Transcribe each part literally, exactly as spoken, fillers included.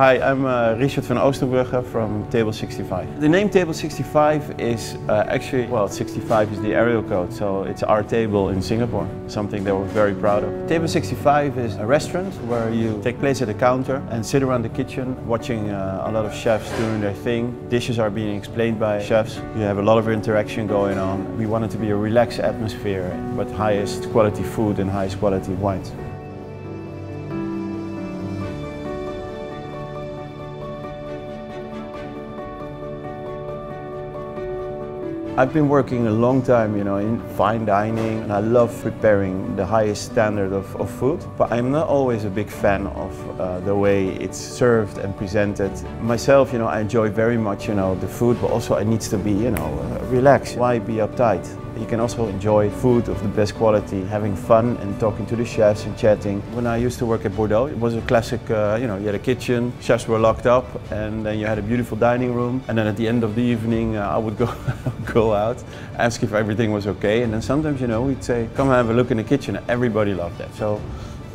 Hi, I'm uh, Richard van Oostenbrugge from Table sixty-five. The name Table sixty-five is uh, actually, well, sixty-five is the area code, so it's our table in Singapore, something that we're very proud of. Table sixty-five is a restaurant where you take place at a counter and sit around the kitchen watching uh, a lot of chefs doing their thing. Dishes are being explained by chefs. You have a lot of interaction going on. We want it to be a relaxed atmosphere, but highest quality food and highest quality wines. I've been working a long time, you know, in fine dining, and I love preparing the highest standard of, of food. But I'm not always a big fan of uh, the way it's served and presented. Myself, you know, I enjoy very much, you know, the food, but also it needs to be, you know, uh, relaxed. Why be uptight? You can also enjoy food of the best quality, having fun and talking to the chefs and chatting. When I used to work at Bord'Eau, it was a classic, uh, you know, you had a kitchen, chefs were locked up, and then you had a beautiful dining room. And then at the end of the evening, uh, I would go, go out, ask if everything was okay. And then sometimes, you know, we'd say, come have a look in the kitchen. Everybody loved that. So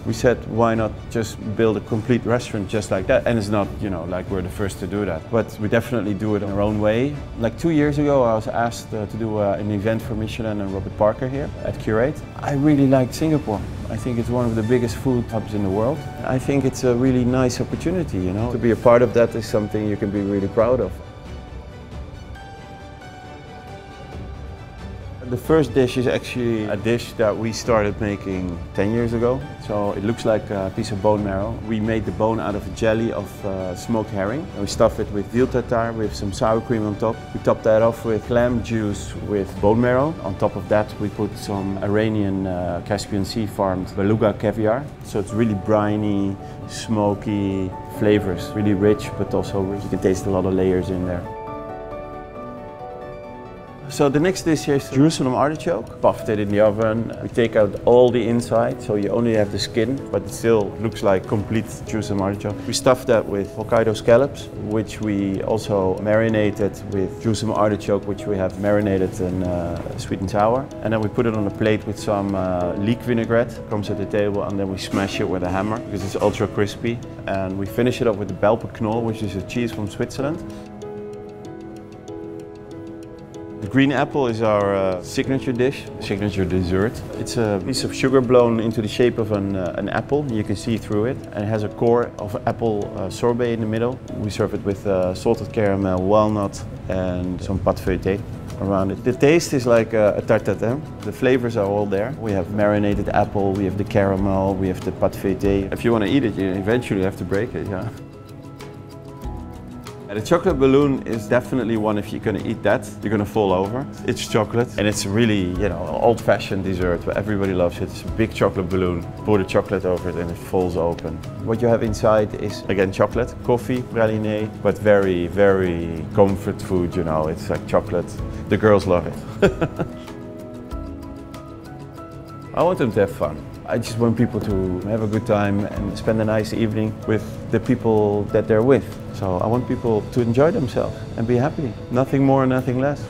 we said, why not just build a complete restaurant just like that? And it's not, you know, like we're the first to do that, but we definitely do it in our own way. Like two years ago, I was asked uh, to do uh, an event for Michelin and Robert Parker here at Curate. I really liked Singapore. I think it's one of the biggest food hubs in the world. I think it's a really nice opportunity, you know. To be a part of that is something you can be really proud of. The first dish is actually a dish that we started making ten years ago. So it looks like a piece of bone marrow. We made the bone out of a jelly of uh, smoked herring. And we stuffed it with veal tartare with some sour cream on top. We topped that off with clam juice with bone marrow. On top of that, we put some Iranian uh, Caspian Sea farmed beluga caviar. So it's really briny, smoky flavors. Really rich, but also you can taste a lot of layers in there. So the next dish here is Jerusalem artichoke. Puffed it in the oven. We take out all the inside, so you only have the skin, but it still looks like complete Jerusalem artichoke. We stuffed that with Hokkaido scallops, which we also marinated with Jerusalem artichoke, which we have marinated in uh, sweet and sour. And then we put it on a plate with some uh, leek vinaigrette. Comes at the table, and then we smash it with a hammer because it's ultra crispy. And we finish it up with the Belper Knoll, which is a cheese from Switzerland. The green apple is our uh, signature dish, signature dessert. It's a piece of sugar blown into the shape of an, uh, an apple. You can see through it. And it has a core of apple uh, sorbet in the middle. We serve it with uh, salted caramel, walnut and some pâte feuilleté around it. The taste is like a, a tarte tatin. The flavors are all there. We have marinated apple, we have the caramel, we have the pâte feuilleté. If you want to eat it, you eventually have to break it, yeah. The chocolate balloon is definitely one, if you're going to eat that, you're going to fall over. It's chocolate and it's really, you know, old-fashioned dessert, but everybody loves it. It's a big chocolate balloon. Pour the chocolate over it and it falls open. What you have inside is, again, chocolate, coffee, praliné, but very, very comfort food, you know. It's like chocolate. The girls love it. I want them to have fun. I just want people to have a good time and spend a nice evening with the people that they're with. So I want people to enjoy themselves and be happy. Nothing more, nothing less.